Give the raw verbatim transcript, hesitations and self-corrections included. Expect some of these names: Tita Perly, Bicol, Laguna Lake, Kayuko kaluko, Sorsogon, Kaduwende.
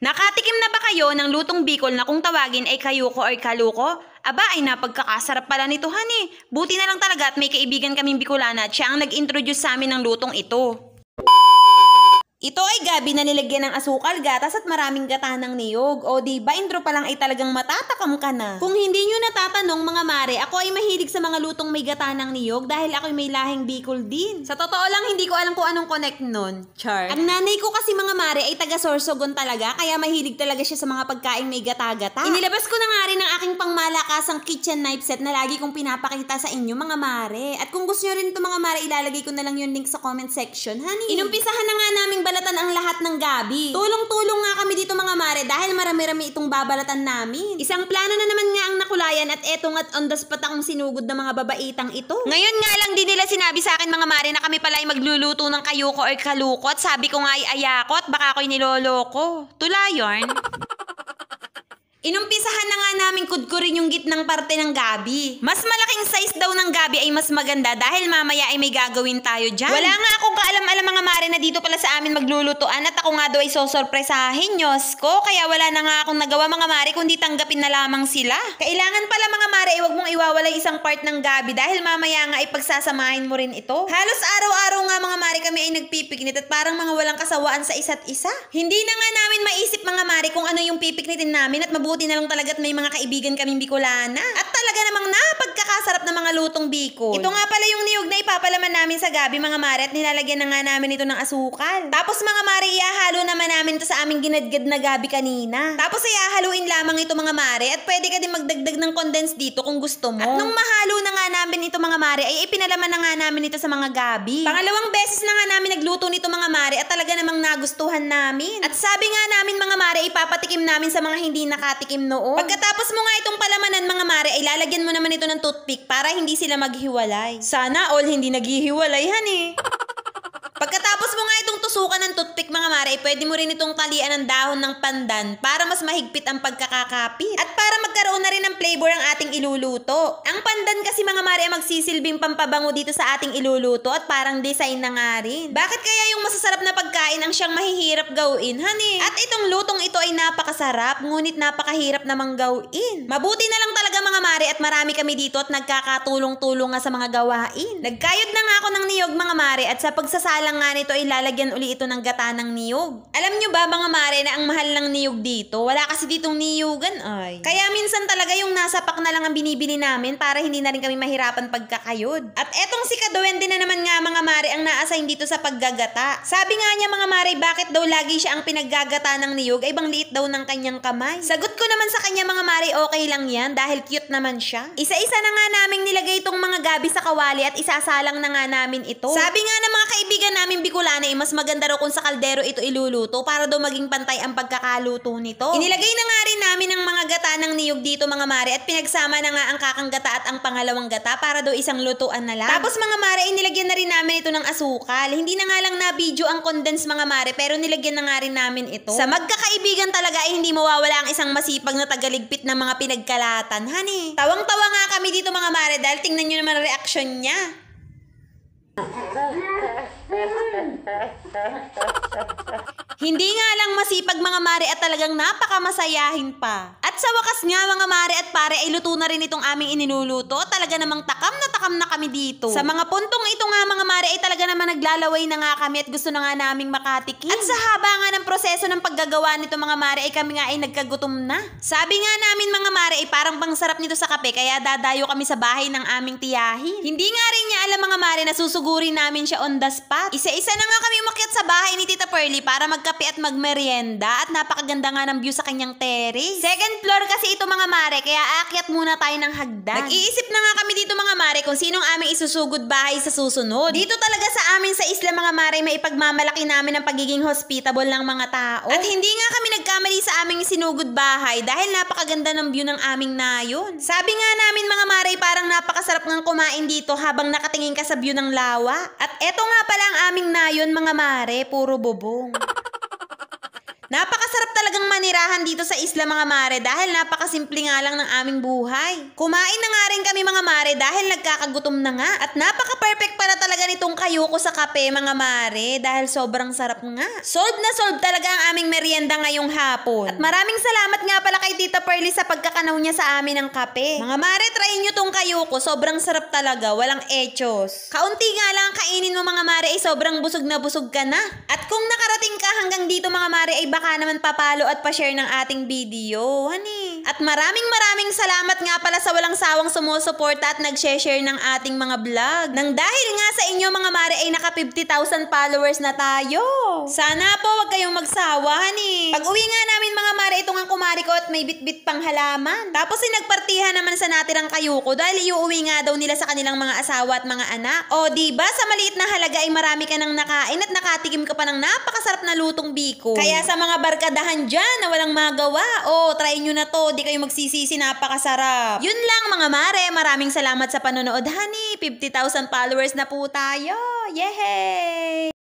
Nakatikim na ba kayo ng lutong Bicol na kung tawagin ay kayuko or kaluko? Aba ay napagkakasarap pala nito honey. Buti na lang talaga at may kaibigan kaming Bicolana at siya ang nag-introduce sa amin ng lutong ito. Ito ay gabi na nilagyan ng asukal, gatas at maraming gatahan ng niyog. O diba, intro pa lang ay talagang matatakam ka na. Kung hindi nyo natatanong mga mare, ako ay mahilig sa mga lutong may gatahan ng niyog dahil ako'y may lahing Bicol din. Sa totoo lang, hindi ko alam kung anong connect nun. Char. Ang nanay ko kasi mga mare ay taga Sorsogon talaga, kaya mahilig talaga siya sa mga pagkain may gata-gata. Inilabas ko na nga rin ang aking pangmalakasang kitchen knife set na lagi kong pinapakita sa inyo mga mare. At kung gusto nyo rin ito mga mare, ilalagay ko na lang yung link sa comment section, honey. Inumpisahan na nga naming balatan ang lahat ng gabi. Tulong-tulong nga kami dito mga mare dahil marami-rami itong babalatan namin. Isang plano na naman nga ang nakulayan at etong at on the spot akong sinugod ng mga babaitang ito. Ngayon nga lang din nila sinabi sa akin mga mare na kami pala ay magluluto ng kayuko or kaluko at sabi ko nga ay ayako at baka ako'y niloloko. Tula yarn. Inumpisahan na nga namin kudkurin yung gitnang parte ng gabi. Mas malaking size daw ng gabi ay mas maganda dahil mamaya ay may gagawin tayo dyan. Wala nga akong kaalam-alam mga mare na dito pala sa amin maglulutuan at ako nga daw ay sosorpresahin, Diyos ko. Kaya wala na nga akong nagawa mga mare kundi tanggapin na lamang sila. Kailangan pala mga mare ay huwag mong iwawalay isang part ng gabi dahil mamaya nga ay pagsasamahin mo rin ito. Halos araw-araw nga mga mare kami ay nagpipiknit at parang mga walang kasawaan sa isa't isa. Hindi na nga namin maisip mga mare kung ano yung pipiknitin namin at buti na lang talaga at may mga kaibigan kaming Bicolana. At talaga namang napagkakasarap na mga lutong Bicol. Ito nga pala yung niyog na ipapalaman namin sa gabi mga mare at nilalagyan na nga namin ito ng asukal. Tapos mga mare, ihahalo naman namin ito sa aming ginadgad na gabi kanina. Tapos ihahaluin lamang ito mga mare at pwede ka din magdagdag ng condensed dito kung gusto mo. At nung mahalo na nga namin ito mga mare ay ipinalaman na nga namin ito sa mga gabi. Pangalawang beses na nga namin nagluto nito mga mare at talaga namang nagustuhan namin. At sabi nga namin mga mare ipapatikim namin sa mga hindi nakatikim noon. Pagkatapos mo nga itong palamanan mga mare, ay lalagyan mo naman ito ng toothpick para hindi sila maghiwalay. Sana all hindi naghihiwalay, honey. Pagkatapos mo nga itong tusukan ng toothpick mga mare, ay pwede mo rin itong talian ng dahon ng pandan para mas mahigpit ang pagkakakapit. At para magkaroon na rin ng flavor ang ating iluluto. Ang pandan kasi mga mare ay magsisilbing pampabango dito sa ating iluluto at parang design na nga rin. Bakit kaya yung masasarap na pagkain ang siyang mahihirap gawin, honey? At itong lutong ito ay napakasarap, ngunit napakahirap namang gawin. Mabuti na lang talaga mga mare at marami kami dito at nagkakatulong-tulong nga sa mga gawain. Nagkayod na nga ako ng niyog mga mare at sa pagsasala nga nito ay lalagyan uli ito ng gata ng niyog. Alam nyo ba mga mare na ang mahal ng niyog dito? Wala kasi ditong niyugan ay. Kaya minsan talaga yung nasa pack na lang ang binibili namin para hindi na rin kami mahirapan pagkakayod. At etong si Kaduwende na naman nga mga mare ang na-assign dito sa paggagata. Sabi nga niya mga mare bakit daw lagi siya ang pinaggagata ng niyog ay bang liit daw ng kanyang kamay. Sagot ko naman sa kanya mga mare okay lang yan dahil cute naman siya. Isa-isa na nga naming nilagay itong mga gabi sa kawali at isasalang na nga namin ito. Sabi nga ng mga kaibigan namin Bicolana ay mas maganda raw kung sa kaldero ito iluluto para daw maging pantay ang pagkakaluto nito. Inilagay na nga rin namin ang mga gata ng niyog dito mga mare at pinagsama na nga ang kakang gata at ang pangalawang gata para daw isang lutuan na lang. Tapos mga mare ay nilagyan na rin namin ito ng asukal. Hindi na nga lang na video ang condensed mga mare pero nilagyan na nga rin namin ito. Sa magkakaibigan talaga ay hindi mawawala ang isang masipag na tagaligpit ng mga pinagkalatan, honey. Tawang-tawa nga kami dito mga mare dahil tingnan nyo naman ang reaksyon niya. Hindi nga lang masipag mga mare at talagang napakamasayahin pa. At sa wakas nga mga mare at pare ay luto na rin itong aming iniluluto. Talaga namang takam na takam na kami dito. Sa mga puntong ito nga mga mare ay talaga naman naglalaway na nga kami at gusto na nga naming makatikim. At sa haba nga ng proseso ng paggagawa nito mga mare ay kami nga ay nagkagutom na. Sabi nga namin mga mare ay parang pangsarap nito sa kape kaya dadayo kami sa bahay ng aming tiyahin. Hindi nga rin niya alam mga mare na susugurin namin siya on the spot. Isa-isa na nga kami umakyat sa bahay ni Tita Perly para mag at magmerienda at napakaganda nga ng view sa kanyang terrace. Second floor kasi ito mga mare kaya aakyat muna tayo ng hagdan. Nag-iisip na nga kami dito mga mare kung sinong aming isusugod bahay sa susunod. Dito talaga sa amin sa isla mga mare may ipagmamalaki namin ang pagiging hospitable ng mga tao. At hindi nga kami nagkamali sa aming sinugod bahay dahil napakaganda ng view ng aming nayon. Sabi nga namin mga mare parang napakasarap ngang kumain dito habang nakatingin ka sa view ng lawa. At eto nga pala ang aming nayon mga mare, puro bubong. Napakasarap talagang manirahan dito sa isla mga mare dahil napakasimple nga lang ng aming buhay. Kumain na nga rin kami mga mare dahil nagkakagutom na nga at napaka-perfect para talaga nitong kayuko sa kape mga mare dahil sobrang sarap nga. Sold na sold talaga ang aming merienda ngayong hapon. At maraming salamat nga pala kay Tita Perly sa pagkakanaw niya sa amin ng kape. Mga mare, try nyo tong kayuko, sobrang sarap talaga, walang echos. Kaunti nga lang kainin mo mga mare ay sobrang busog na busog ka na. At kung nakarating ka hanggang dito mga mare ay baka naman papalo at pa-share ng ating video, honey. At maraming maraming salamat nga pala sa walang sawang sumusuporta at nag-share ng ating mga vlog. Nang dahil nga sa inyo mga mare ay naka fifty thousand followers na tayo. Sana po wag kayong magsawa, honey. Pag uwi nga namin mga mare, ito nga kumari ko at may bitbit pang halaman. Tapos ay nagpartihan naman sa natirang kayuko dahil iuwi nga daw nila sa kanilang mga asawa at mga anak. O diba, sa maliit na halaga ay marami ka nang nakain at nakatikim ka pa ng napakasarap na lutong Bicol. Kaya sa mga barkadahan dyan na walang magawa, o try nyo na to, di kayo magsisisi, napakasarap. Yun lang mga mare, maraming salamat sa panonood honey. fifty thousand followers na po tayo. Yehey!